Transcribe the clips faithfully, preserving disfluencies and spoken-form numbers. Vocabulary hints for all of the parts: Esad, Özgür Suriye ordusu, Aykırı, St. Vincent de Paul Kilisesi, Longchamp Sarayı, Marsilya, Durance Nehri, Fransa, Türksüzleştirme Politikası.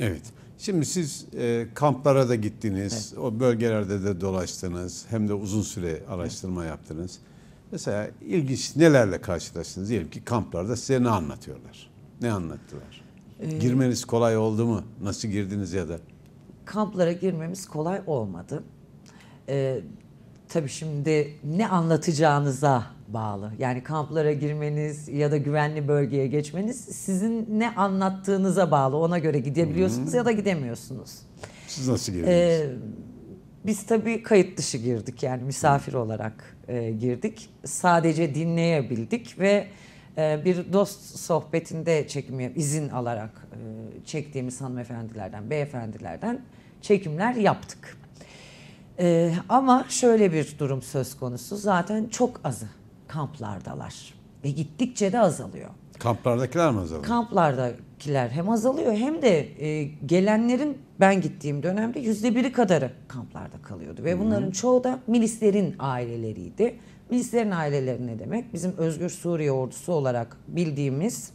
Evet. Şimdi siz e, kamplara da gittiniz, evet. o bölgelerde de dolaştınız, hem de uzun süre araştırma evet. yaptınız. Mesela ilginç nelerle karşılaştınız? Diyelim ki kamplarda size ne anlatıyorlar? Ne anlattılar? Ee, Girmeniz kolay oldu mu? Nasıl girdiniz ya da? Kamplara girmemiz kolay olmadı. Ee, tabii şimdi ne anlatacağınıza bağlı. Yani kamplara girmeniz ya da güvenli bölgeye geçmeniz sizin ne anlattığınıza bağlı. Ona göre gidebiliyorsunuz hmm. ya da gidemiyorsunuz. Siz nasıl girdiniz? Ee, biz tabii kayıt dışı girdik, yani misafir hmm. olarak e, girdik. Sadece dinleyebildik ve e, bir dost sohbetinde çekimi izin alarak e, çektiğimiz hanımefendilerden, beyefendilerden çekimler yaptık. E, ama şöyle bir durum söz konusu, zaten çok azı kamplardalar ve gittikçe de azalıyor. Kamplardakiler mi azalıyor? Kamplardakiler hem azalıyor hem de e, gelenlerin, ben gittiğim dönemde yüzde biri kadarı kamplarda kalıyordu. Ve hmm. bunların çoğu da milislerin aileleriydi. Milislerin aileleri ne demek? Bizim Özgür Suriye ordusu olarak bildiğimiz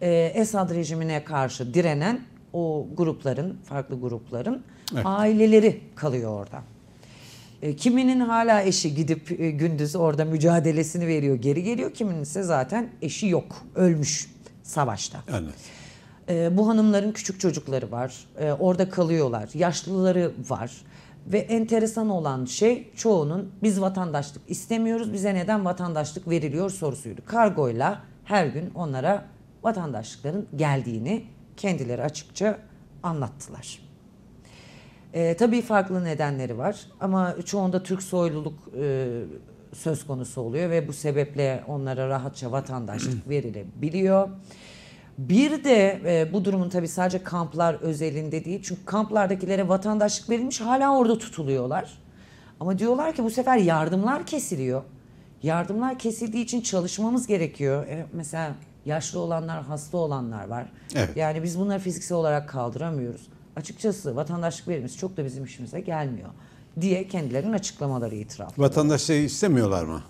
e, Esad rejimine karşı direnen o grupların, farklı grupların evet. aileleri kalıyor orada. Kiminin hala eşi gidip gündüz orada mücadelesini veriyor, geri geliyor. Kiminin ise zaten eşi yok, ölmüş savaşta. Evet. Bu hanımların küçük çocukları var, orada kalıyorlar, yaşlıları var. Ve enteresan olan şey, çoğunun biz vatandaşlık istemiyoruz, bize neden vatandaşlık veriliyor sorusuydu. Kargoyla her gün onlara vatandaşlıkların geldiğini kendileri açıkça anlattılar. E, tabii farklı nedenleri var ama çoğunda Türk soyluluk e, söz konusu oluyor ve bu sebeple onlara rahatça vatandaşlık verilebiliyor. Bir de e, bu durumun tabii sadece kamplar özelinde değil, çünkü kamplardakilere vatandaşlık verilmiş, hala orada tutuluyorlar. Ama diyorlar ki bu sefer yardımlar kesiliyor. Yardımlar kesildiği için çalışmamız gerekiyor. E, mesela yaşlı olanlar, hasta olanlar var. Evet. Yani biz bunları fiziksel olarak kaldıramıyoruz. Açıkçası vatandaşlık verimiz çok da bizim işimize gelmiyor diye kendilerinin açıklamaları, itiraf. Vatandaşlığı istemiyorlar mı?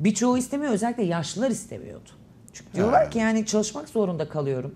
Birçoğu istemiyor, özellikle yaşlılar istemiyordu. Çünkü diyorlar ki yani çalışmak zorunda kalıyorum.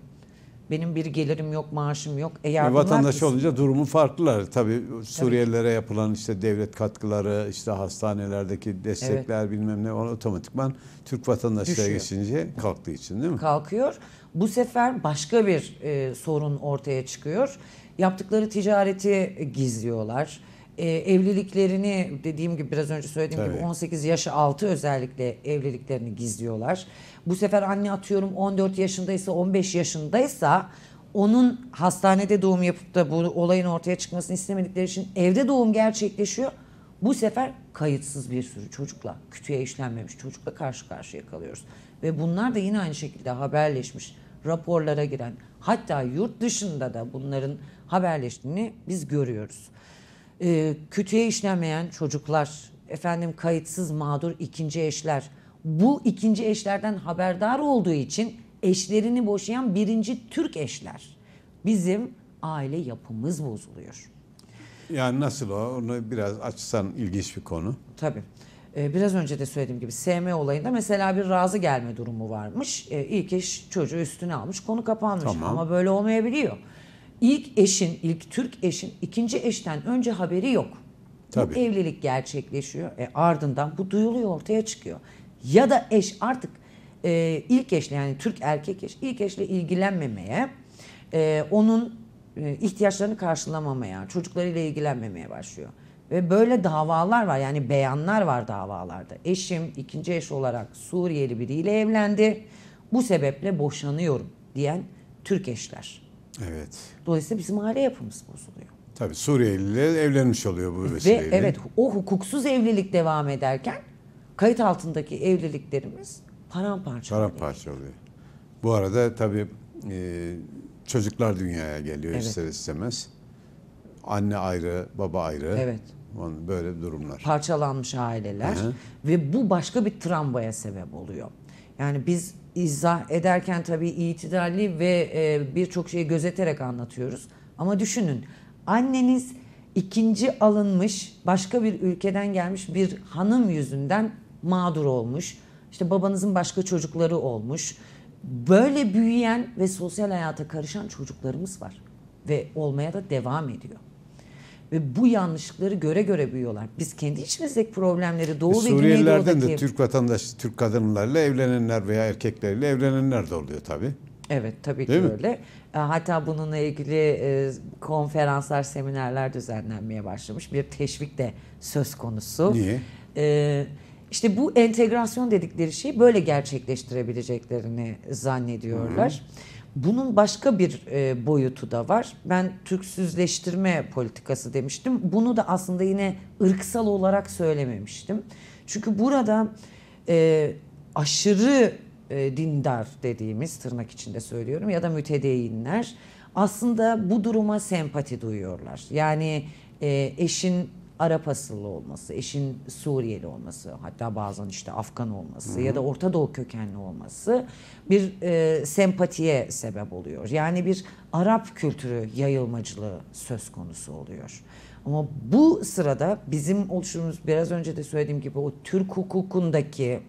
Benim bir gelirim yok, maaşım yok. E e vatandaş olunca durumu farklılar. Tabii Suriyelilere yapılan işte devlet katkıları, işte hastanelerdeki destekler evet. bilmem ne, onu otomatikman Türk vatandaşlığa geçince kalktığı için değil mi? Kalkıyor. Bu sefer başka bir e, sorun ortaya çıkıyor. Yaptıkları ticareti gizliyorlar. E, evliliklerini, dediğim gibi biraz önce söylediğim Tabii. gibi on sekiz yaşı altı özellikle evliliklerini gizliyorlar. Bu sefer anne atıyorum on dört yaşındaysa, on beş yaşındaysa onun hastanede doğum yapıp da bu olayın ortaya çıkmasını istemedikleri için evde doğum gerçekleşiyor. Bu sefer kayıtsız bir sürü çocukla, kütüğe işlenmemiş çocukla karşı karşıya kalıyoruz. Ve bunlar da yine aynı şekilde haberleşmiş, raporlara giren, hatta yurt dışında da bunların haberleştiğini biz görüyoruz. E, kütüğe işlenmeyen çocuklar, efendim kayıtsız mağdur ikinci eşler, bu ikinci eşlerden haberdar olduğu için eşlerini boşayan birinci Türk eşler. Bizim aile yapımız bozuluyor. Yani nasıl o? Onu biraz açsan, ilginç bir konu. Tabii. Ee, biraz önce de söylediğim gibi S M olayında mesela bir razı gelme durumu varmış. Ee, ilk eş çocuğu üstüne almış, konu kapanmış. Tamam. Ama böyle olmayabiliyor. İlk eşin, ilk Türk eşin ikinci eşten önce haberi yok. Tabii. Bu evlilik gerçekleşiyor. E, ardından bu duyuluyor, ortaya çıkıyor. Ya da eş artık e, ilk eşle, yani Türk erkek eş, ilk eşle ilgilenmemeye, e, onun e, ihtiyaçlarını karşılamamaya, çocuklarıyla ilgilenmemeye başlıyor. Ve böyle davalar var, yani beyanlar var davalarda. Eşim ikinci eş olarak Suriyeli biriyle evlendi, bu sebeple boşanıyorum diyen Türk eşler. Evet. Dolayısıyla bizim aile yapımız bozuluyor. Tabii Suriyeliler evlenmiş oluyor bu vesileyle. Ve evet, o hukuksuz evlilik devam ederken kayıt altındaki evliliklerimiz paramparça, paramparça oluyor. Bu arada tabii e, çocuklar dünyaya geliyor evet. ister istemez. Anne ayrı, baba ayrı. Evet. Böyle durumlar. Parçalanmış aileler. Hı-hı. Ve bu başka bir travmaya sebep oluyor. Yani biz izah ederken tabii itidalli ve e, birçok şeyi gözeterek anlatıyoruz. Ama düşünün, anneniz ikinci alınmış, başka bir ülkeden gelmiş bir hanım yüzünden mağdur olmuş. İşte babanızın başka çocukları olmuş. Böyle büyüyen ve sosyal hayata karışan çocuklarımız var. ve olmaya da devam ediyor. Ve bu yanlışlıkları göre göre büyüyorlar. Biz kendi içimizdeki problemleri Doğu ve Güneydoğu'daki... Suriyelilerden de Türk vatandaşı, Türk kadınlarla evlenenler veya erkeklerle evlenenler de oluyor tabii. Evet, tabii Değil ki mi? Öyle. Hatta bununla ilgili konferanslar, seminerler düzenlenmeye başlamış. Bir teşvik de söz konusu. Niye? Ee, işte bu entegrasyon dedikleri şeyi böyle gerçekleştirebileceklerini zannediyorlar. Hı-hı. Bunun başka bir boyutu da var. Ben Türksüzleştirme politikası demiştim. Bunu da aslında yine ırksal olarak söylememiştim. Çünkü burada e, aşırı e, dindar dediğimiz, tırnak içinde söylüyorum, ya da mütedeyinler aslında bu duruma sempati duyuyorlar. Yani e, eşin Arap asıllı olması, eşin Suriyeli olması, hatta bazen işte Afgan olması, hı-hı, ya da Orta Doğu kökenli olması bir e, sempatiye sebep oluyor. Yani bir Arap kültürü yayılmacılığı söz konusu oluyor. Ama bu sırada bizim oluşumuz, biraz önce de söylediğim gibi, o Türk hukukundaki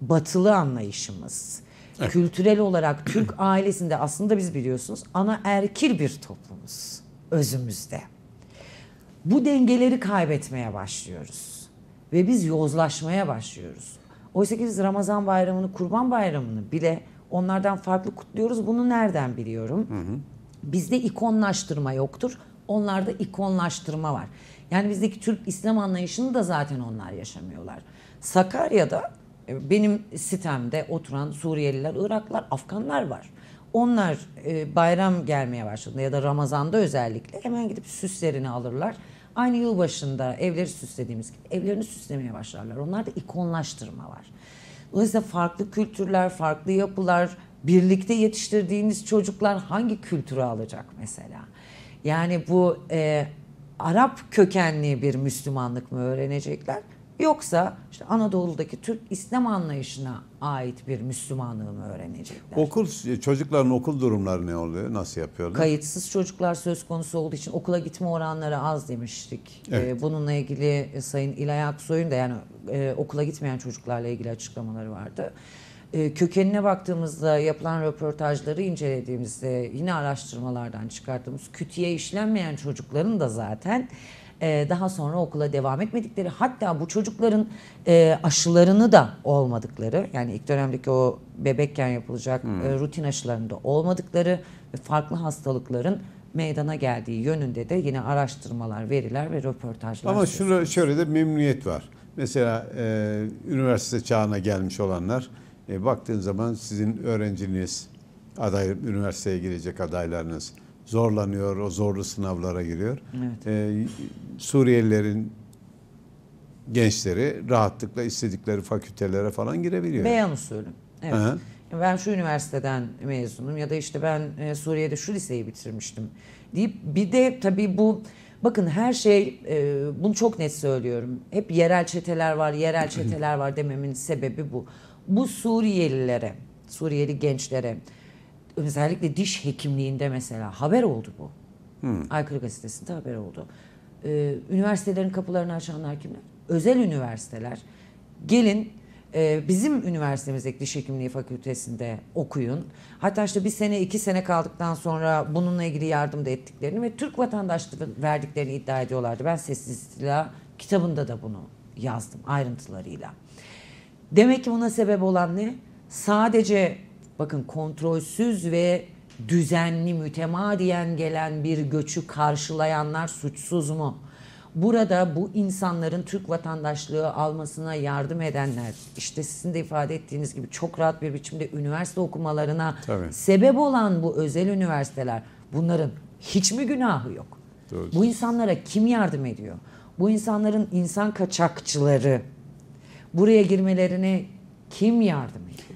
batılı anlayışımız, evet, kültürel olarak Türk ailesinde aslında biz biliyorsunuz anaerkil bir toplumuz özümüzde. Bu dengeleri kaybetmeye başlıyoruz ve biz yozlaşmaya başlıyoruz. Oysa ki biz Ramazan bayramını, Kurban bayramını bile onlardan farklı kutluyoruz. Bunu nereden biliyorum? Hı hı. Bizde ikonlaştırma yoktur. Onlarda ikonlaştırma var. Yani bizdeki Türk İslam anlayışını da zaten onlar yaşamıyorlar. Sakarya'da benim sitemde oturan Suriyeliler, Iraklılar, Afganlar var. Onlar e, bayram gelmeye başladığında ya da Ramazan'da özellikle hemen gidip süslerini alırlar. Aynı yılbaşında evleri süslediğimiz gibi evlerini süslemeye başlarlar. Onlarda ikonlaştırma var. Dolayısıyla farklı kültürler, farklı yapılar, birlikte yetiştirdiğiniz çocuklar hangi kültürü alacak mesela? Yani bu e, Arap kökenli bir Müslümanlık mı öğrenecekler? Yoksa işte Anadolu'daki Türk İslam anlayışına ait bir Müslümanlığı mı öğrenecekler? Okul, çocukların okul durumları ne oluyor? Nasıl yapıyorlar? Kayıtsız çocuklar söz konusu olduğu için okula gitme oranları az demiştik. Evet. Bununla ilgili Sayın İlay Aksoy'un da, yani okula gitmeyen çocuklarla ilgili açıklamaları vardı. Kökenine baktığımızda, yapılan röportajları incelediğimizde, yine araştırmalardan çıkarttığımız, kütüye işlenmeyen çocukların da zaten daha sonra okula devam etmedikleri, hatta bu çocukların aşılarını da olmadıkları, yani ilk dönemdeki o bebekken yapılacak hmm. rutin aşılarında olmadıkları ve farklı hastalıkların meydana geldiği yönünde de yine araştırmalar, veriler ve röportajlar. Ama şunu, şöyle de memnuniyet var. Mesela e, üniversite çağına gelmiş olanlar, e, baktığın zaman sizin öğrenciniz, aday, üniversiteye girecek adaylarınız zorlanıyor, o zorlu sınavlara giriyor. Evet. Ee, Suriyelilerin gençleri rahatlıkla istedikleri fakültelere falan girebiliyor. Beyan usulü. Evet. Aha. Ben şu üniversiteden mezunum ya da işte ben Suriye'de şu liseyi bitirmiştim deyip, bir de tabii bu, bakın her şey, bunu çok net söylüyorum. Hep yerel çeteler var, yerel çeteler var dememin sebebi bu. Bu Suriyelilere, Suriyeli gençlere, özellikle diş hekimliğinde mesela haber oldu bu. Hmm. Aykırı gazetesinde haber oldu. Ee, üniversitelerin kapılarını açanlar kimler? Özel üniversiteler. Gelin e, bizim üniversitemizdeki diş hekimliği fakültesinde okuyun. Hatta işte bir sene, iki sene kaldıktan sonra bununla ilgili yardım da ettiklerini ve Türk vatandaşlığı verdiklerini iddia ediyorlardı. Ben Sessiz İstila kitabında da bunu yazdım ayrıntılarıyla. Demek ki buna sebep olan ne? Sadece... Bakın, kontrolsüz ve düzenli, mütemadiyen gelen bir göçü karşılayanlar suçsuz mu? Burada bu insanların Türk vatandaşlığı almasına yardım edenler, işte sizin de ifade ettiğiniz gibi çok rahat bir biçimde üniversite okumalarına Tabii. sebep olan bu özel üniversiteler, bunların hiç mi günahı yok? Doğru. Bu insanlara kim yardım ediyor? Bu insanların insan kaçakçıları, buraya girmelerine kim yardım ediyor?